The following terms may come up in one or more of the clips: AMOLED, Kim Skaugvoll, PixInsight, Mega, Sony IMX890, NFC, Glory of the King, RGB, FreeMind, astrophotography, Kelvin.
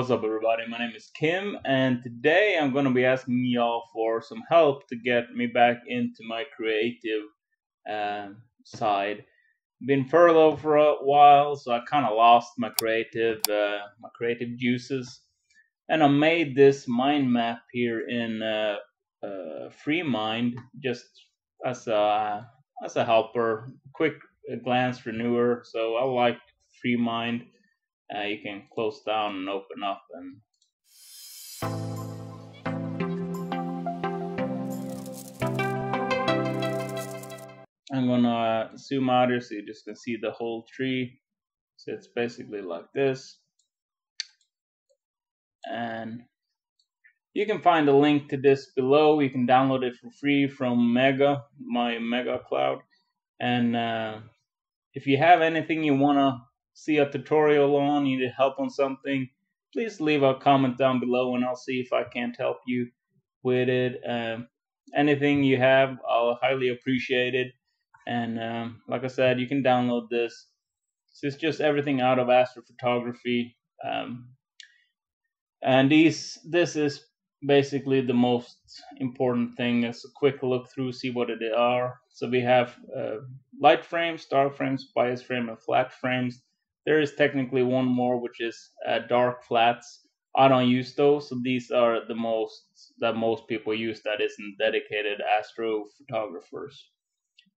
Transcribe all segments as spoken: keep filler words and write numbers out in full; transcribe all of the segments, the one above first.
What's up, everybody? My name is Kim, and today I'm going to be asking y'all for some help to get me back into my creative uh, side. Been furloughed for a while, so I kind of lost my creative, uh, my creative juices. And I made this mind map here in uh, uh, FreeMind, just as a as a helper, quick glance renewer. So I like FreeMind. Uh, you can close down and open up, and I'm gonna zoom out here so you just can see the whole tree. So it's basically like this, and you can find a link to this below. You can download it for free from Mega, my Mega cloud. And uh, if you have anything you wanna see a tutorial on, you need help on something, please leave a comment down below and I'll see if I can't help you with it. Um, anything you have, I'll highly appreciate it. And um, like I said, you can download this. So it's just everything out of astrophotography. Um, and these, this is basically the most important thing. It's a quick look through, see what they are. So we have uh, light frames, dark frames, bias frame, and flat frames. There is technically one more, which is uh, dark flats. I don't use those, so these are the most that most people use that isn't dedicated astrophotographers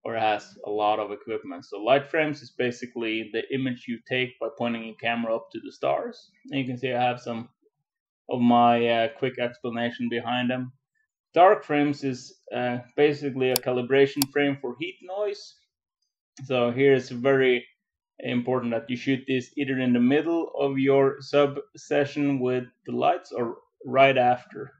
or has a lot of equipment. So light frames is basically the image you take by pointing your camera up to the stars. And you can see I have some of my uh, quick explanation behind them. Dark frames is uh, basically a calibration frame for heat noise. So here is a very important that you shoot this either in the middle of your sub session with the lights or right after.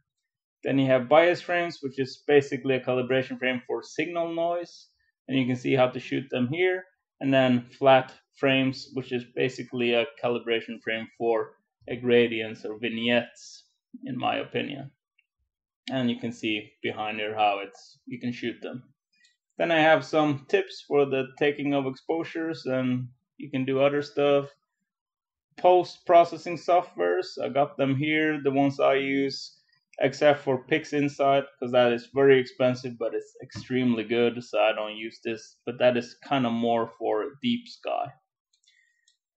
Then you have bias frames, which is basically a calibration frame for signal noise, and you can see how to shoot them here. And then flat frames, which is basically a calibration frame for gradients or vignettes, in my opinion. And you can see behind here how it's you can shoot them. Then I have some tips for the taking of exposures, and you can do other stuff. Post-processing softwares, I got them here, the ones I use, except for PixInsight, because that is very expensive, but it's extremely good, so I don't use this. But that is kind of more for deep sky.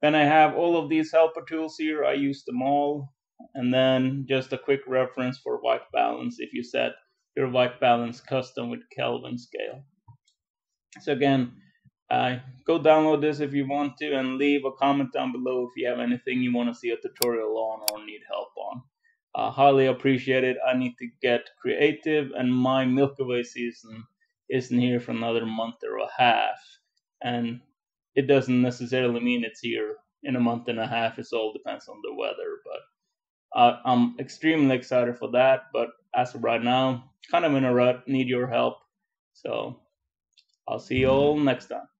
Then I have all of these helper tools here. I use them all. And then just a quick reference for white balance, if you set your white balance custom with Kelvin scale. So again, Uh, go download this if you want to, and leave a comment down below if you have anything you want to see a tutorial on or need help on. I highly appreciate it. I need to get creative, and my Milky Way season isn't here for another month or a half. And it doesn't necessarily mean it's here in a month and a half. It all depends on the weather, but uh, I'm extremely excited for that. But as of right now, kind of in a rut, need your help. So I'll see you all next time.